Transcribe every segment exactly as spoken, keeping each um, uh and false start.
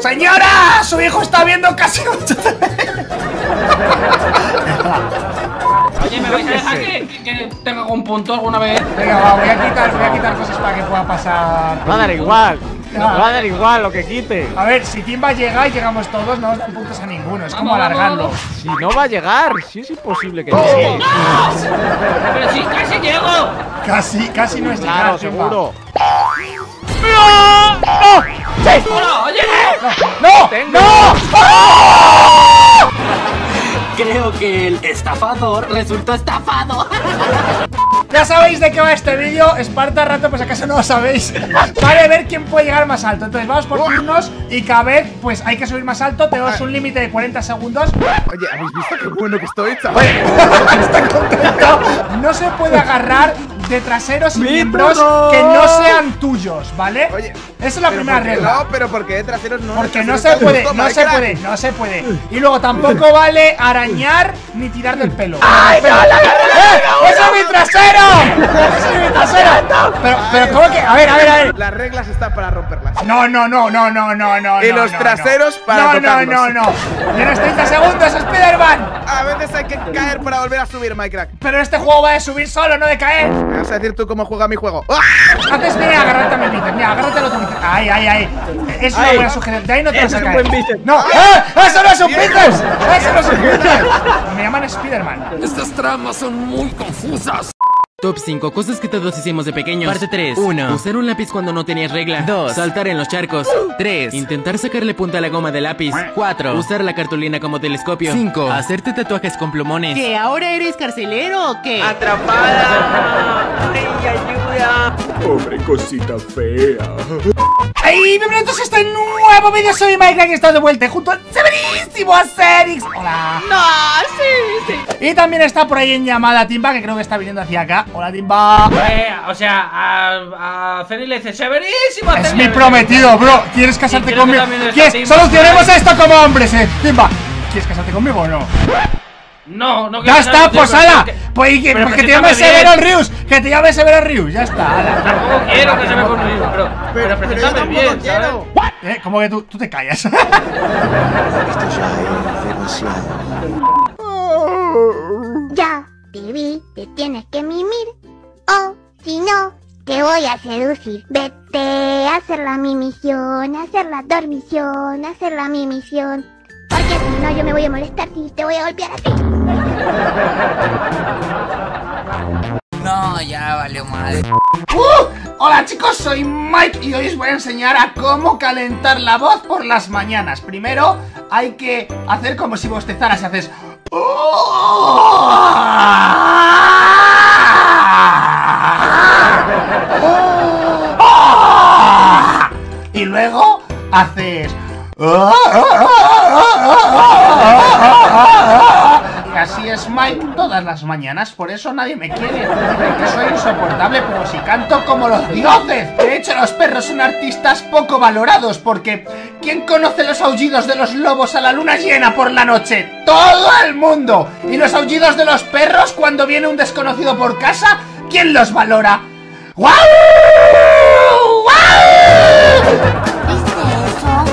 ¡Señora! ¡Su hijo está viendo casi mucho! Oye, ¿me vais a dejar que, que, que tenga un punto alguna vez? Venga, va, voy a quitar, voy a quitar cosas para que pueda pasar. Va a dar igual. No, va a dar igual lo que quite. A ver, si Tim va a llegar y llegamos todos, no nos dan puntos a ninguno. Es como alargarlo. Si no va a llegar, si es imposible que llegue. Pero si casi llego. Casi, casi no es llegar. Claro, seguro. ¡No! ¡No! ¡Sí! ¡Oye! ¡No! ¡No! Creo que el estafador resultó estafado. Ya sabéis de qué va este vídeo, Esparta Rato, pues acaso no lo sabéis. Para ver quién puede llegar más alto. Entonces vamos por turnos y cada vez pues hay que subir más alto. Tenemos un límite de cuarenta segundos. Oye, ¿habéis visto qué bueno que estoy, chaval? Está contento. No se puede agarrar de traseros y miembros que no sean tuyos, ¿vale? Oye, esa es la primera regla. No, pero porque de traseros no. Porque no se puede, no se puede, no se puede. Y luego tampoco vale arañar ni tirar del pelo. ¡Ay, no, la, la, la, la, ¡Eh! ¡Eso es mi trasero! ¡Eso es mi trasero! Pero, pero, ¿cómo que? A ver, a ver, a ver. Las reglas están para romperlas. No, no, no, no, no, no, no. Y los traseros para romperlas. No, no, no, no. Menos treinta segundos, Spider-Man. A veces hay que caer para volver a subir, MIKECRACK. Pero este juego va de subir solo, no de caer. Vas a decir tú cómo juega mi juego. Antes mira, agárrate a mi bíceps. Mira, agárrate al otro bíceps. Ahí, ahí, ahí. Es una buena sugerencia. De ahí no te vas a caer. ¡No! ¡Eh! ¡Eso no es un bíceps! ¡Eso no es un bíceps! Me llaman Spider-Man. Estas tramas son muy confusas. Top cinco cosas que todos hicimos de pequeños. Parte tres. uno. Usar un lápiz cuando no tenías regla. Dos. Saltar en los charcos. tres. Intentar sacarle punta a la goma de lápiz. cuatro. Usar la cartulina como telescopio. cinco. Hacerte tatuajes con plumones. ¿Que ahora eres carcelero o qué? ¡Atrapada! ¡Ay, ayuda! Pobre cosita fea. ¡Ay! Bienvenidos a este nuevo vídeo. Soy MIKECRACK y estoy de vuelta junto al severísimo Asterix. ¡Hola! ¡No! ¡Sí! ¡Sí! Y también está por ahí en llamada Timba, que creo que está viniendo hacia acá. Hola, Timba. Eh, o sea, a, a Feli le dice severísimo. Es Feli, mi prometido, bro. ¿Quieres casarte conmigo? Solucionemos esto como hombres, eh, Timba. ¿Quieres casarte conmigo o no? No, no quiero. Ya está, posada. Pues que, que, que te llame Severo Rius. Que te llame Severo Rius. Ya está. Ala. Tampoco quiero que se me conmigo, pero, pero, pero presentame bien, ¿sabes? Eh, como que tú, tú te callas. Esto ya es demasiado. Ya. Pibi, te tienes que mimir, o si no, te voy a seducir. Vete a hacer la mimisión, a hacer la dormición, a hacer la mimisión. Porque si no, yo me voy a molestar y te voy a golpear a ti. No, ya valió madre. ¡Uh! Hola chicos, soy Mike y hoy os voy a enseñar a cómo calentar la voz por las mañanas. Primero, hay que hacer como si bostezaras y haces... Y luego haces y así es Mike todas las mañanas, por eso nadie me quiere, porque soy insoportable, pero si canto como los dioses. De hecho, los perros son artistas poco valorados, porque ¿quién conoce los aullidos de los lobos a la luna llena por la noche? ¡Todo el mundo! ¿Y los aullidos de los perros cuando viene un desconocido por casa? ¿Quién los valora? ¡Guau! ¡Guau! ¿Viste eso?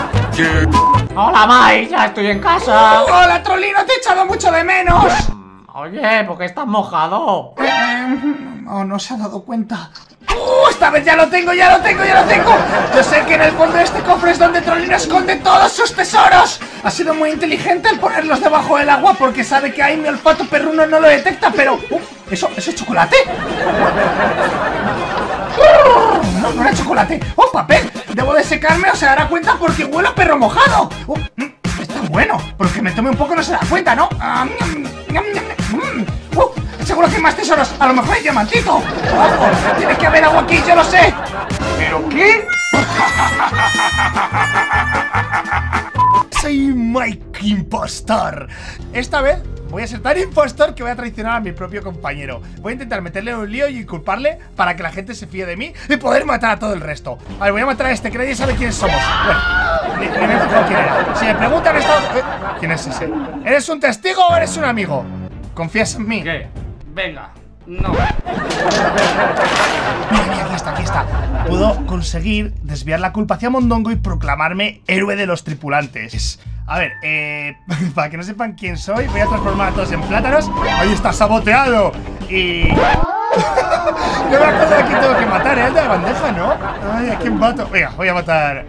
¡Hola, Mike! ¡Ya estoy en casa! ¡Hola, Trolino! ¡Te he echado mucho de menos! Oye, ¿por qué estás mojado? No, no se ha dado cuenta. ¡Uh! ¡Esta vez ya lo tengo, ya lo tengo, ya lo tengo! Yo sé que en el fondo de este cofre es donde Trolino esconde todos sus tesoros. Ha sido muy inteligente al ponerlos debajo del agua, porque sabe que ahí mi olfato perruno no lo detecta, pero... Uh, ¿eso, ¿Eso es chocolate? No, no era chocolate. ¡Oh, papel! Debo de secarme o se dará cuenta porque huele a perro mojado. Uh, está bueno, porque me tome un poco no se da cuenta, ¿no? Uh, Seguro que hay más tesoros, a lo mejor hay diamantito. ¡Vamos! Tiene que haber agua aquí, yo lo sé. ¿Pero qué? Soy Mike Impostor. Esta vez voy a ser tan impostor que voy a traicionar a mi propio compañero. Voy a intentar meterle en un lío y inculparle para que la gente se fíe de mí y poder matar a todo el resto. A ver, voy a matar a este que nadie sabe quiénes somos. Bueno, ni, ni me he fijado quién era. Si me preguntan esto... Eh, ¿quién es ese? ¿Eres un testigo o eres un amigo? Confías en mí. ¿Qué? Venga, No. Aquí está, aquí está. Puedo conseguir desviar la culpa hacia Mondongo y proclamarme héroe de los tripulantes. A ver, eh, para que no sepan quién soy, voy a transformar a todos en plátanos. Ahí está, saboteado. Y... yo me acuerdo de aquí tengo que matar, ¿eh? El de la bandeja, ¿no? Ay, ¿a quién mato? Venga, voy a matar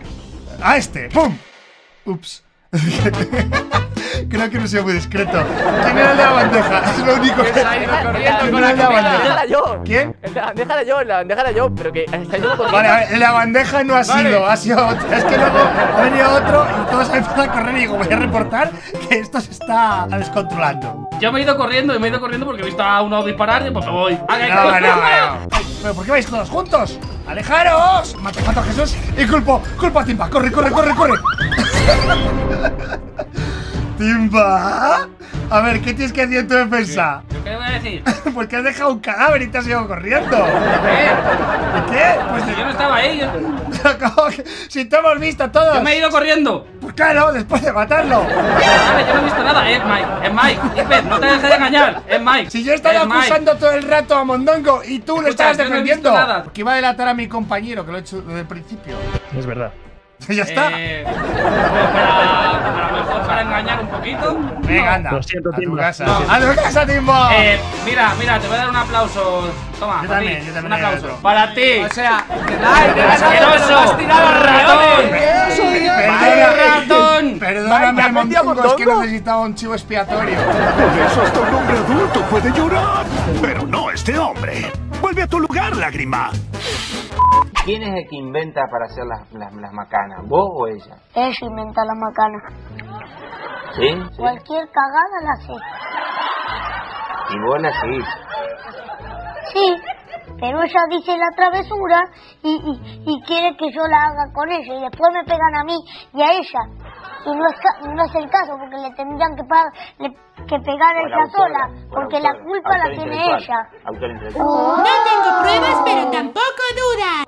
a este. ¡Pum! Ups. Creo que no he sido muy discreto. ¿Quién era el de la bandeja? Es lo único que... ¿Quién era el de la bandeja? ¿Quién? El de la bandeja era yo, el de la bandeja era yo, pero que... Vale, a ver, la bandeja no ha sido, ha sido otro. Es que luego ha venido otro y todos han empezado a correr y digo, voy a reportar que esto se está descontrolando. Yo me he ido corriendo, me he ido corriendo porque he visto a uno disparar y pues me voy. No, no, no. ¿Pero por qué vais todos juntos? ¡Alejaros! Mato, mato a Jesús y culpo, culpo a Timba. ¡Corre, corre, corre, corre! Timba, a ver, ¿qué tienes que hacer en tu defensa? ¿Qué? ¿Yo qué voy a decir? ¿Por qué has dejado un cadáver y te has ido corriendo? ¿Qué? ¿Qué? Pues si yo no estaba ahí. Yo... si te hemos visto todos. Yo me he ido corriendo. Pues claro, después de matarlo. Vale, yo no he visto nada. Es Mike, es Mike. Ipe, no te dejes de engañar. Es Mike. Si yo estaba acusando todo el rato a Mondongo y tú lo estabas defendiendo. No he visto nada. Porque iba a delatar a mi compañero, que lo he hecho desde el principio. Es verdad. Ya está. Eh, para, para, mejor, para engañar un poquito. Venga, anda. Lo siento, a tu casa. No. A tu casa, Timbo. Eh, mira, mira, te voy a dar un aplauso. Toma, yo también, ti. Yo también. Un aplauso. Para ti. O sea, te da asqueroso. Has tirado al ratón. Perdóname, perdóname, Mondongo, es que necesitaba un chivo expiatorio. Por eso hasta un hombre adulto puede llorar. Pero no este hombre. Vuelve a tu lugar, lágrima. ¿Quién es el que inventa para hacer las, las, las macanas? ¿Vos o ella? Ella inventa las macanas. ¿Sí? ¿Sí? Cualquier cagada la hace. ¿Y vos la hacís? Sí, pero ella dice la travesura y, y, y quiere que yo la haga con ella. Y después me pegan a mí y a ella. Y no es, no es el caso, porque le tendrían que, pagar, le, que pegar a ella sola, porque la culpa la tiene ella. No tengo pruebas, pero tampoco dudas.